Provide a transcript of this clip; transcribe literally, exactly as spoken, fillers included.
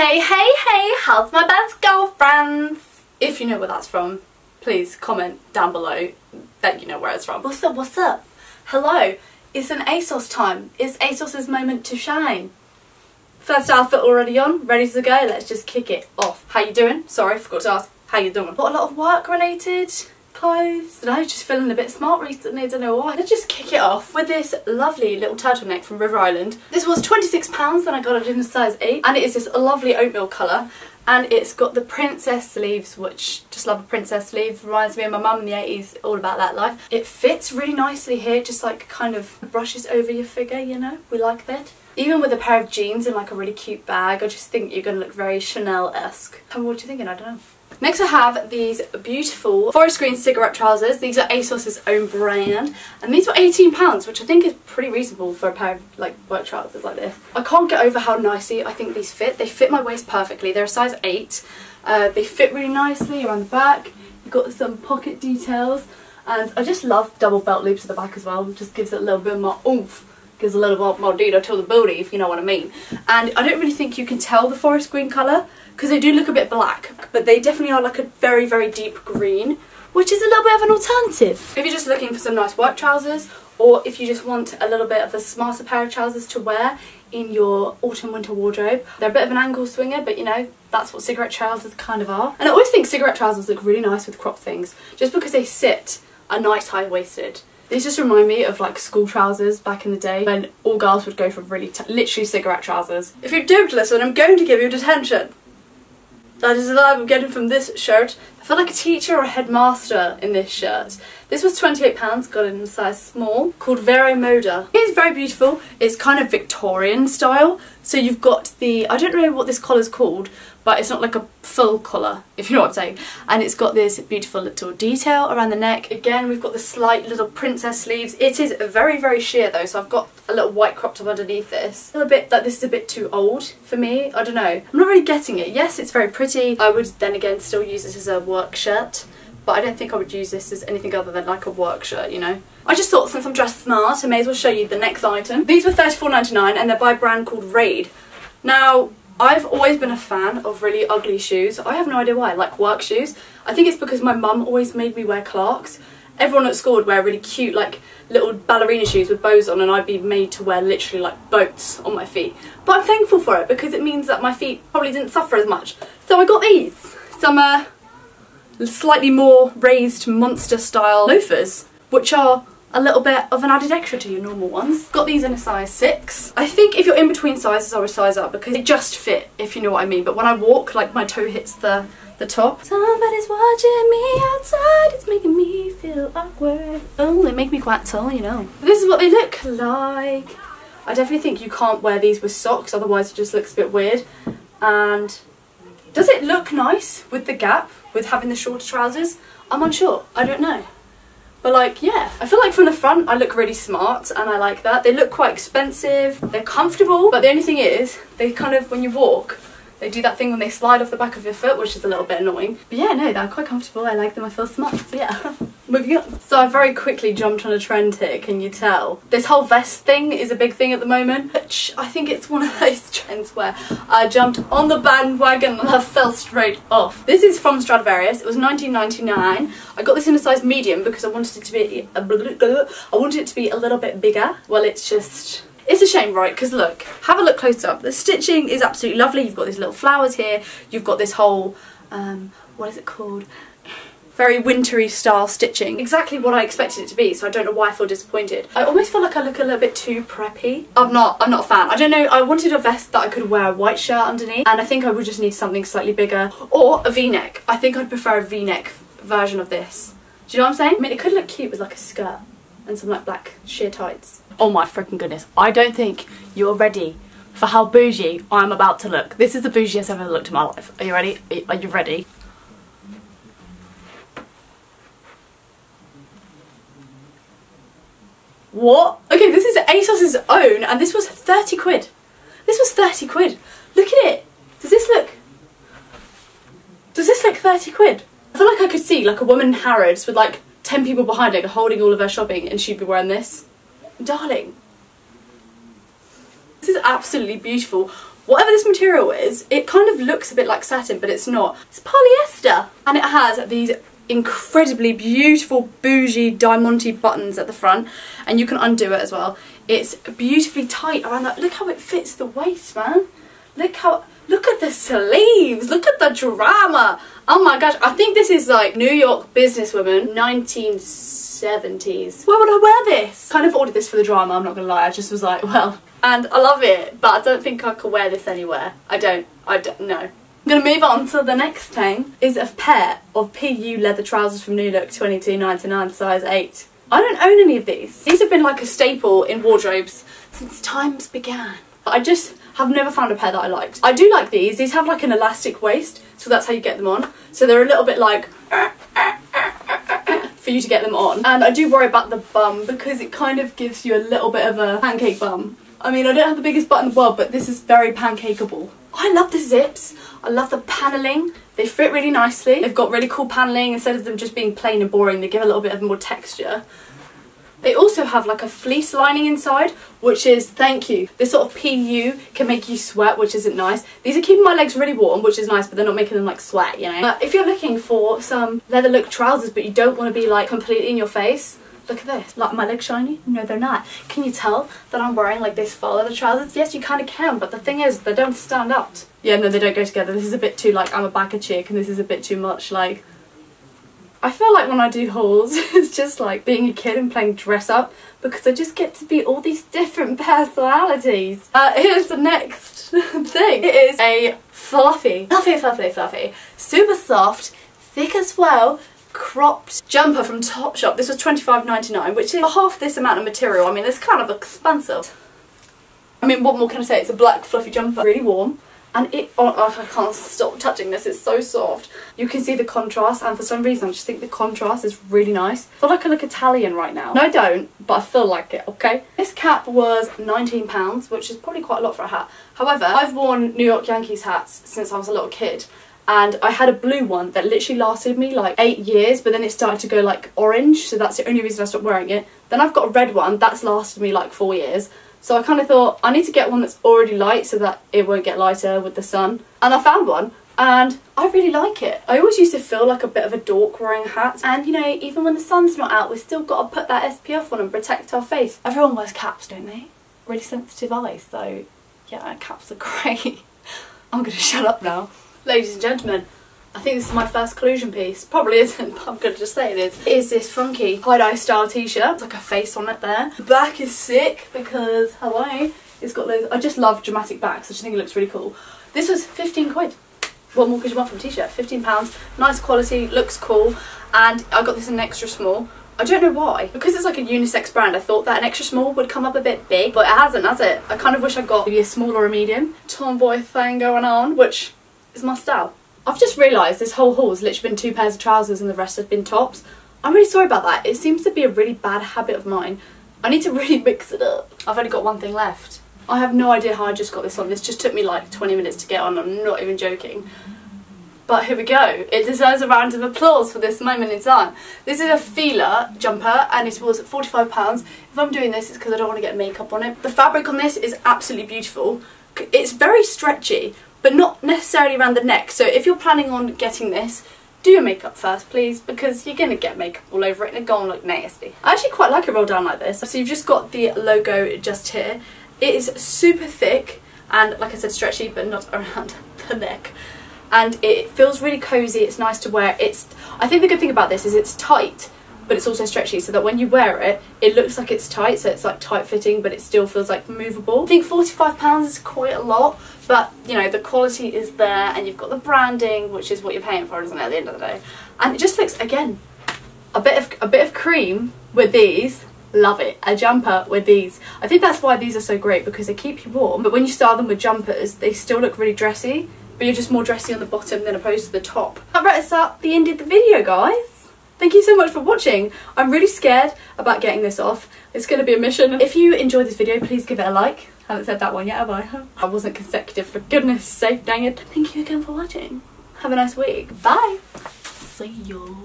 Hey, hey, hey, how's my best girlfriends? If you know where that's from, please comment down below that you know where it's from. What's up, what's up? Hello, it's an ASOS time. It's ASOS's moment to shine. First outfit already on, ready to go, let's just kick it off. How you doing? Sorry, I forgot to ask, how you doing? Got a lot of work related clothes. No, just feeling a bit smart recently, I don't know why. Let's just kick it off with this lovely little turtleneck from River Island. This was twenty-six pounds and I got it in a size eight, and it is this lovely oatmeal colour, and it's got the princess sleeves, which, just love a princess sleeve, reminds me of my mum in the eighties, all about that life. It fits really nicely here, just like kind of brushes over your figure, you know, we like that. Even with a pair of jeans and like a really cute bag, I just think you're going to look very Chanel-esque. And what are you thinking? I don't know. Next I have these beautiful forest green cigarette trousers. These are ASOS's own brand, and these were eighteen pounds, which I think is pretty reasonable for a pair of like work trousers like this. I can't get over how nicely I think these fit. They fit my waist perfectly. They're a size eight. Uh, they fit really nicely around the back. You've got some pocket details, and I just love double belt loops at the back as well. It just gives it a little bit more oomph. Gives a little bit more data to the booty, if you know what I mean. And I don't really think you can tell the forest green colour, because they do look a bit black, but they definitely are like a very, very deep green, which is a little bit of an alternative. If you're just looking for some nice work trousers, or if you just want a little bit of a smarter pair of trousers to wear in your autumn winter wardrobe. They're a bit of an angle swinger, but you know, that's what cigarette trousers kind of are. And I always think cigarette trousers look really nice with crop things, just because they sit a nice high-waisted. These just remind me of like school trousers back in the day when all girls would go for really t literally cigarette trousers. If you don't listen, I'm going to give you detention. That is the vibe I'm getting from this shirt. I feel like a teacher or a headmaster in this shirt. This was twenty-eight pounds, got it in a size small, called Vero Moda. It's very beautiful. It's kind of Victorian style. So you've got the, I don't know what this collar's called, but it's not like a full collar, if you know what I'm saying. And it's got this beautiful little detail around the neck. Again, we've got the slight little princess sleeves. It is very, very sheer though, so I've got a little white crop top underneath this. I feel a bit like this is a bit too old for me. I don't know. I'm not really getting it. Yes, it's very pretty. I would then again still use this as a work shirt, but I don't think I would use this as anything other than like a work shirt, you know. I just thought since I'm dressed smart, I may as well show you the next item. These were thirty-four ninety-nine and they're by a brand called Raid. Now, I've always been a fan of really ugly shoes. I have no idea why, like work shoes. I think it's because my mum always made me wear Clarks. Everyone at school would wear really cute like little ballerina shoes with bows on, and I'd be made to wear literally like boats on my feet. But I'm thankful for it because it means that my feet probably didn't suffer as much. So I got these. Some uh, slightly more raised monster style loafers, which are a little bit of an added extra to your normal ones. Got these in a size six. I think if you're in between sizes, I would size up because they just fit, if you know what I mean. But when I walk, like my toe hits the, the top. Somebody's watching me outside, it's making me feel awkward. Oh, they make me quite tall, you know. This is what they look like. I definitely think you can't wear these with socks, otherwise it just looks a bit weird. And does it look nice with the gap, with having the shorter trousers? I'm unsure, I don't know. But like, yeah, I feel like from the front I look really smart and I like that. They look quite expensive, they're comfortable, but the only thing is, they kind of, when you walk, they do that thing when they slide off the back of your foot, which is a little bit annoying. But yeah, no, they're quite comfortable, I like them, I feel smart, so yeah. Moving on. So I very quickly jumped on a trend here, can you tell? This whole vest thing is a big thing at the moment, which I think it's one of those trends where I jumped on the bandwagon and I fell straight off. This is from Stradivarius, it was nineteen ninety-nine. I got this in a size medium because I wanted it to be a I wanted it to be a little bit bigger. Well, it's just... it's a shame, right? Because look, have a look close up. The stitching is absolutely lovely. You've got these little flowers here. You've got this whole, um, what is it called? Very wintry style stitching. Exactly what I expected it to be, so I don't know why I feel disappointed. I almost feel like I look a little bit too preppy. I'm not, I'm not a fan. I don't know, I wanted a vest that I could wear a white shirt underneath, and I think I would just need something slightly bigger. Or a V-neck. I think I'd prefer a V-neck version of this. Do you know what I'm saying? I mean, it could look cute with like a skirt and some like black sheer tights. Oh my freaking goodness, I don't think you're ready for how bougie I'm about to look. This is the bougiest I've ever looked in my life. Are you ready? Are you ready? What? Okay, this is ASOS's own and this was thirty quid. This was thirty quid. Look at it. Does this look... does this look thirty quid? I feel like I could see like a woman in Harrods with like ten people behind her holding all of her shopping and she'd be wearing this. Darling, this is absolutely beautiful. whatever this material is, it kind of looks a bit like satin, but it's not. It's polyester, and it has these incredibly beautiful bougie diamante buttons at the front, and you can undo it as well. It's beautifully tight around that. Look how it fits the waist, man. Look how, look at the sleeves, look at the drama. Oh my gosh, I think this is like New York businesswoman, nineteen seventies. Why would I wear this? Kind of ordered this for the drama, I'm not gonna lie. I just was like, well, and I love it, but I don't think I could wear this anywhere. I don't, I don't, no. I'm gonna move on to the next thing, is a pair of P U leather trousers from New Look, twenty-two ninety-nine, size eight. I don't own any of these. These have been like a staple in wardrobes since times began. I just have never found a pair that I liked. I do like these. These have like an elastic waist, so that's how you get them on. So they're a little bit like for you to get them on. And I do worry about the bum because it kind of gives you a little bit of a pancake bum. I mean, I don't have the biggest butt in the world, but this is very pancakeable. I love the zips. I love the panelling. They fit really nicely. They've got really cool panelling. Instead of them just being plain and boring, they give a little bit of more texture. They also have like a fleece lining inside, which is, thank you. This sort of P U can make you sweat, which isn't nice. These are keeping my legs really warm, which is nice, but they're not making them like sweat, you know. But if you're looking for some leather look trousers, but you don't want to be like completely in your face, look at this. Like, my legs shiny? No, they're not. Can you tell that I'm wearing like this faux leather trousers? Yes, you kind of can, but the thing is, they don't stand up. Yeah, no, they don't go together. This is a bit too like, I'm a backer chick, and this is a bit too much like... I feel like when I do hauls, it's just like being a kid and playing dress up, because I just get to be all these different personalities. Uh, here's the next thing. It is a fluffy, fluffy, fluffy, fluffy, super soft, thick as well, cropped jumper from Topshop. This was twenty-five ninety-nine, which is half this amount of material. I mean, it's kind of expensive. I mean, what more can I say? It's a black fluffy jumper, really warm, and it, oh, oh, I can't stop touching this. It's so soft. You can see the contrast, and for some reason I just think the contrast is really nice. I feel like I look Italian right now. No, I don't, but I feel like it, okay? This cap was nineteen pounds, which is probably quite a lot for a hat. However, I've worn New York Yankees hats since I was a little kid, and I had a blue one that literally lasted me like eight years, but then it started to go like orange, so that's the only reason I stopped wearing it. Then I've got a red one that's lasted me like four years. So I kind of thought, I need to get one that's already light so that it won't get lighter with the sun. And I found one, and I really like it. I always used to feel like a bit of a dork wearing hats. And you know, even when the sun's not out, we've still got to put that S P F on and protect our face. Everyone wears caps, don't they? Really sensitive eyes, so yeah, caps are great. I'm gonna shut up now. Ladies and gentlemen, I think this is my first collusion piece. Probably isn't, but I'm going to just say it is. It is this funky tie-dye style t-shirt. It's like a face on it there. The back is sick because, hello, it's got those... I just love dramatic backs. I just think it looks really cool. This was fifteen quid. What more could you want from a t-shirt? fifteen pounds. Nice quality, looks cool. And I got this in an extra small. I don't know why. Because it's like a unisex brand, I thought that an extra small would come up a bit big, but it hasn't, has it? I kind of wish I got maybe a small or a medium. Tomboy thing going on, which... is my style. I've just realised this whole haul has literally been two pairs of trousers and the rest have been tops. I'm really sorry about that. It seems to be a really bad habit of mine. I need to really mix it up. I've only got one thing left. I have no idea how I just got this on. This just took me like twenty minutes to get on. I'm not even joking. But here we go. It deserves a round of applause for this moment in time. This is a feeler jumper and it was forty-five pounds. If I'm doing this, it's because I don't want to get makeup on it. The fabric on this is absolutely beautiful. It's very stretchy, but not necessarily around the neck. So if you're planning on getting this, do your makeup first, please, because you're going to get makeup all over it and it's going to look nasty. I actually quite like a roll down like this. So you've just got the logo just here. It is super thick and, like I said, stretchy, but not around the neck. And it feels really cozy. It's nice to wear. It's. I think the good thing about this is it's tight, but it's also stretchy, so that when you wear it, it looks like it's tight, so it's like tight fitting, but it still feels like movable. I think forty-five pounds is quite a lot, but you know, the quality is there and you've got the branding, which is what you're paying for, isn't it, at the end of the day. And it just looks, again, a bit of, a bit of cream with these. Love it. A jumper with these. I think that's why these are so great, because they keep you warm, but when you style them with jumpers, they still look really dressy, but you're just more dressy on the bottom than opposed to the top. That wraps up the end of the video, guys. Thank you so much for watching. I'm really scared about getting this off. It's going to be a mission. If you enjoyed this video, please give it a like. I haven't said that one yet, have I? I wasn't consecutive, for goodness sake, dang it. Thank you again for watching. Have a nice week. Bye. See you.